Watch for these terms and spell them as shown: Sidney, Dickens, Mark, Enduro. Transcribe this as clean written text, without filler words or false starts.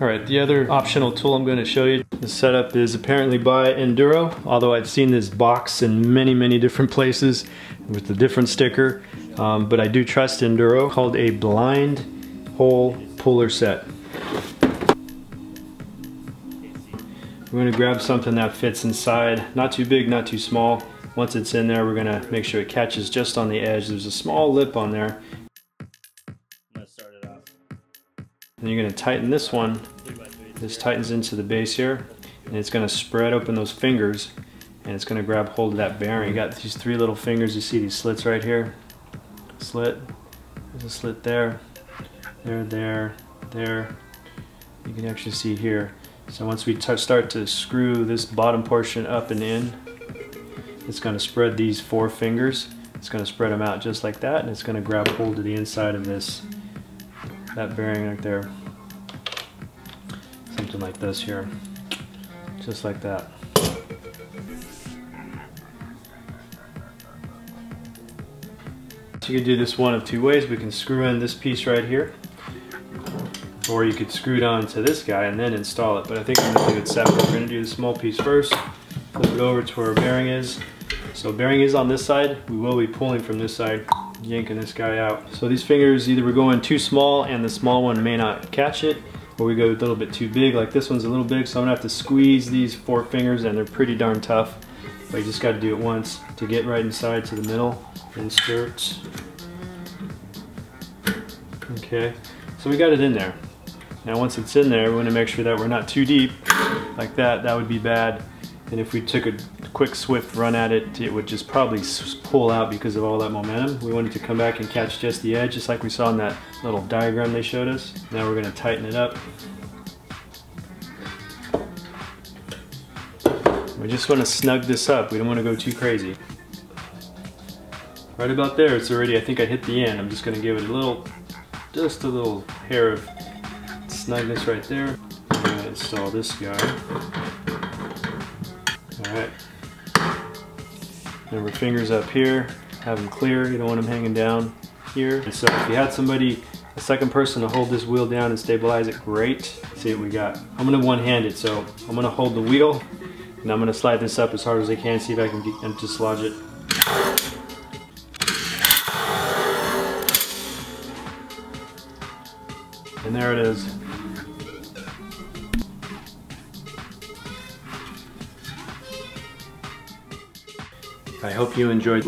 Alright, the other optional tool I'm going to show you, the setup is apparently by Enduro, although I've seen this box in many different places with a different sticker, but I do trust Enduro, called a blind hole puller set. We're going to grab something that fits inside, not too big, not too small. Once it's in there, we're going to make sure it catches just on the edge. There's a small lip on there. And you're going to tighten this one. This tightens into the base here, and it's going to spread open those fingers, and it's going to grab hold of that bearing. You got these three little fingers. You see these slits right here. Slit. There's a slit there. There. You can actually see here. So once we start to screw this bottom portion up and in, it's going to spread these four fingers. It's going to spread them out just like that, and it's going to grab hold of the inside of this. That bearing right there, something like this here, just like that. So you can do this one of two ways. We can screw in this piece right here, or you could screw it onto this guy and then install it, but I think we're going to do it separate. We're going to do the small piece first, flip it over to where our bearing is. So bearing is on this side, we will be pulling from this side, yanking this guy out. So these fingers, either we're going too small and the small one may not catch it, or we go a little bit too big, like this one's a little big, so I'm gonna have to squeeze these four fingers, and they're pretty darn tough, but you just gotta do it once to get right inside to the middle. Insert. Okay, so we got it in there. Now once it's in there, we wanna make sure that we're not too deep, like that, that would be bad. And if we took a quick, swift run at it, it would just probably pull out because of all that momentum. We wanted to come back and catch just the edge, just like we saw in that little diagram they showed us. Now we're going to tighten it up. We just want to snug this up. We don't want to go too crazy. Right about there, it's already, I think I hit the end. I'm just going to give it a little, just a little hair of snugness right there. I'm going to install this guy. Alright, number fingers up here, have them clear, you don't want them hanging down here. And so if you had somebody, a second person to hold this wheel down and stabilize it, great. See what we got. I'm going to one-hand it, so I'm going to hold the wheel and I'm going to slide this up as hard as I can, see if I can get and dislodge it. And there it is. I hope you enjoyed.